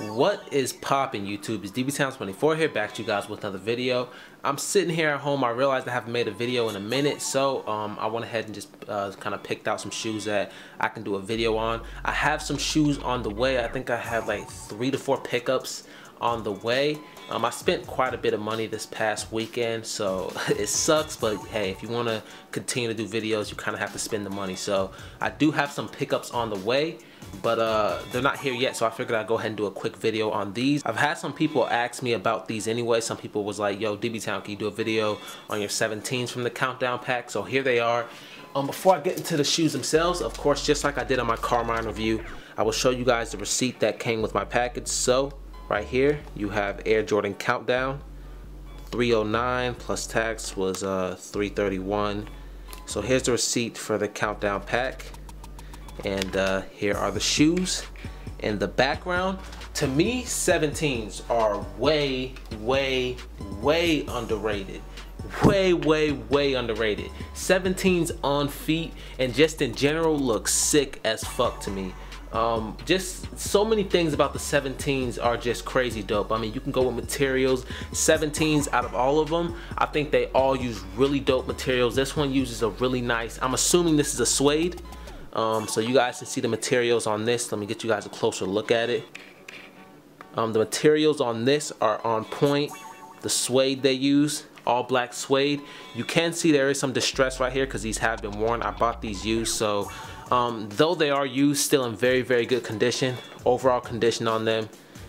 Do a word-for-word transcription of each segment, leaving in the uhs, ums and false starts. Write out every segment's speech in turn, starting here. What is poppin' YouTube? It's D B Towns twenty-four here, back to you guys with another video. I'm sitting here at home. I realized I haven't made a video in a minute, so um, I went ahead and just uh, kind of picked out some shoes that I can do a video on. I have some shoes on the way. I think I have like three to four pickups on the way. Um, I spent quite a bit of money this past weekend, so it sucks, but hey, if you want to continue to do videos, you kind of have to spend the money. So I do have some pickups on the way, but uh, they're not here yet, so I figured I'd go ahead and do a quick video on these. I've had some people ask me about these anyway. Some people was like, yo, D B Town, can you do a video on your seventeens from the countdown pack? So here they are. Um, before I get into the shoes themselves, of course, just like I did on my Carmine review, I will show you guys the receipt that came with my package. So right here, you have Air Jordan Countdown, three oh nine plus tax was uh, three thirty-one. So here's the receipt for the Countdown pack. And uh, here are the shoes in the background. To me, seventeens are way, way, way underrated. Way, way, way underrated. seventeens on feet and just in general look sick as fuck to me. Um, just so many things about the seventeens are just crazy dope. I mean, you can go with materials. seventeens, out of all of them, I think they all use really dope materials. This one uses a really nice, I'm assuming this is a suede. Um, so you guys can see the materials on this. Let me get you guys a closer look at it. Um, the materials on this are on point. The suede they use, all black suede. You can see there is some distress right here because these have been worn. I bought these used, so um, though they are used, still in very, very good condition. Overall condition on them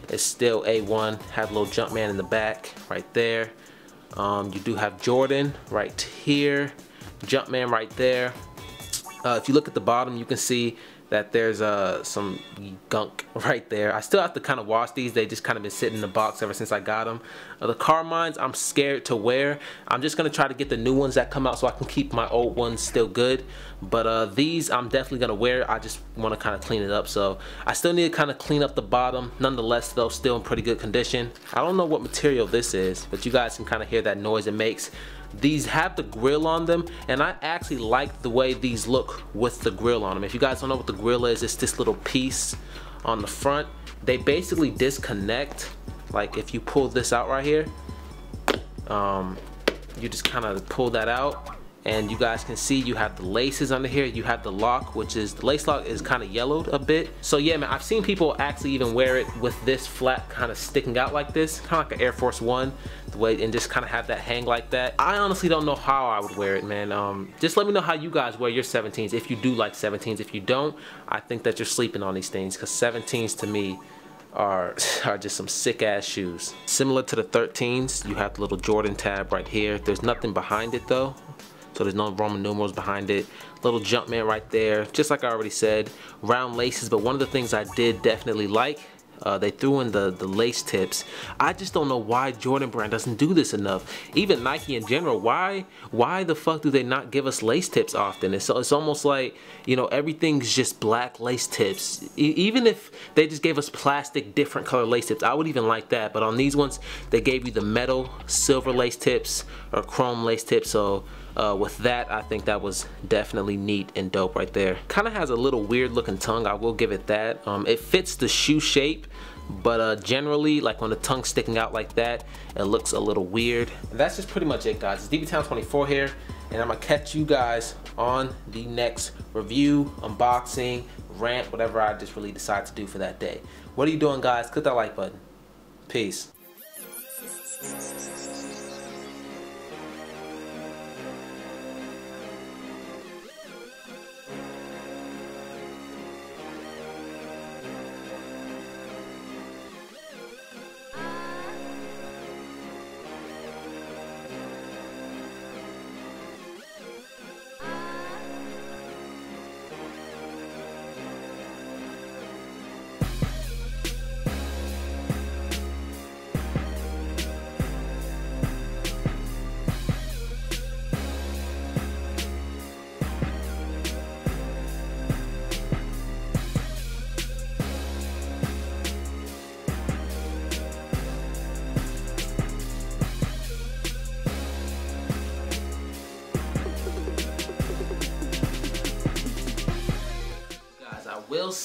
is still A one. Have a little Jumpman in the back right there. Um, you do have Jordan right here, Jumpman right there. Uh, if you look at the bottom, you can see that there's uh, some gunk right there. I still have to kind of wash these. They just kind of been sitting in the box ever since I got them. Uh, the Carmines, I'm scared to wear. I'm just going to try to get the new ones that come out so I can keep my old ones still good. But uh, these I'm definitely going to wear. I just want to kind of clean it up. So I still need to kind of clean up the bottom. Nonetheless, though, still in pretty good condition. I don't know what material this is, but you guys can kind of hear that noise it makes. These have the grill on them, and I actually like the way these look with the grill on them. If you guys don't know what the grill is, it's this little piece on the front. They basically disconnect. Like if you pull this out right here, um, you just kind of pull that out, and you guys can see you have the laces under here. You have the lock, which is, the lace lock is kind of yellowed a bit. So yeah, man, I've seen people actually even wear it with this flap kind of sticking out like this, kind of like an Air Force One, the way, and just kind of have that hang like that. I honestly don't know how I would wear it, man. Um, just let me know how you guys wear your seventeens, if you do like seventeens. If you don't, I think that you're sleeping on these things, because seventeens to me are, are just some sick ass shoes. Similar to the thirteens, you have the little Jordan tab right here. There's nothing behind it though. So there's no Roman numerals behind it. Little Jumpman right there. Just like I already said, round laces. But one of the things I did definitely like, uh, they threw in the, the lace tips. I just don't know why Jordan Brand doesn't do this enough. Even Nike in general, why why the fuck do they not give us lace tips often? It's, it's almost like, you know, everything's just black lace tips. E even if they just gave us plastic different color lace tips, I would even like that. But on these ones, they gave you the metal, silver lace tips, or chrome lace tips. So Uh, with that, I think that was definitely neat and dope right there. Kind of has a little weird looking tongue, I will give it that. Um, it fits the shoe shape, but uh, generally, like when the tongue's sticking out like that, it looks a little weird. And that's just pretty much it, guys. It's D B Towns twenty-four here, and I'm gonna catch you guys on the next review, unboxing, rant, whatever I just really decide to do for that day. What are you doing, guys? Click that like button. Peace.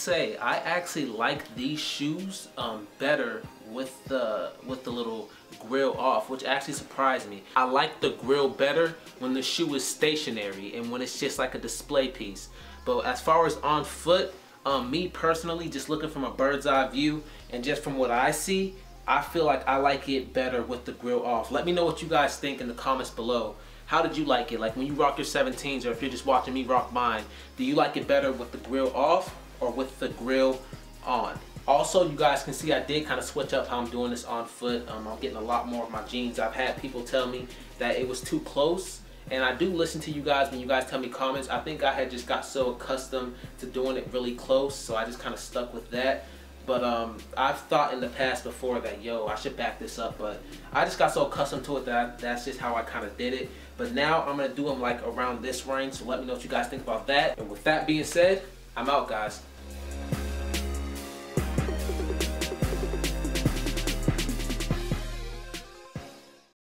say I actually like these shoes um, better with the with the little grill off, which actually surprised me. I like the grill better when the shoe is stationary and when it's just like a display piece. But as far as on foot, um, me personally, just looking from a bird's eye view and just from what I see, I feel like I like it better with the grill off. Let me know what you guys think in the comments below. How did you like it? Like when you rock your seventeens, or if you're just watching me rock mine, do you like it better with the grill off or with the grill on? Also, you guys can see I did kind of switch up how I'm doing this on foot. Um, I'm getting a lot more of my jeans. I've had people tell me that it was too close, and I do listen to you guys when you guys tell me comments. I think I had just got so accustomed to doing it really close, so I just kind of stuck with that. But um, I've thought in the past before that, yo, I should back this up, but I just got so accustomed to it that I, that's just how I kind of did it. But now I'm going to do them like around this range, so let me know what you guys think about that. And with that being said, I'm out, guys.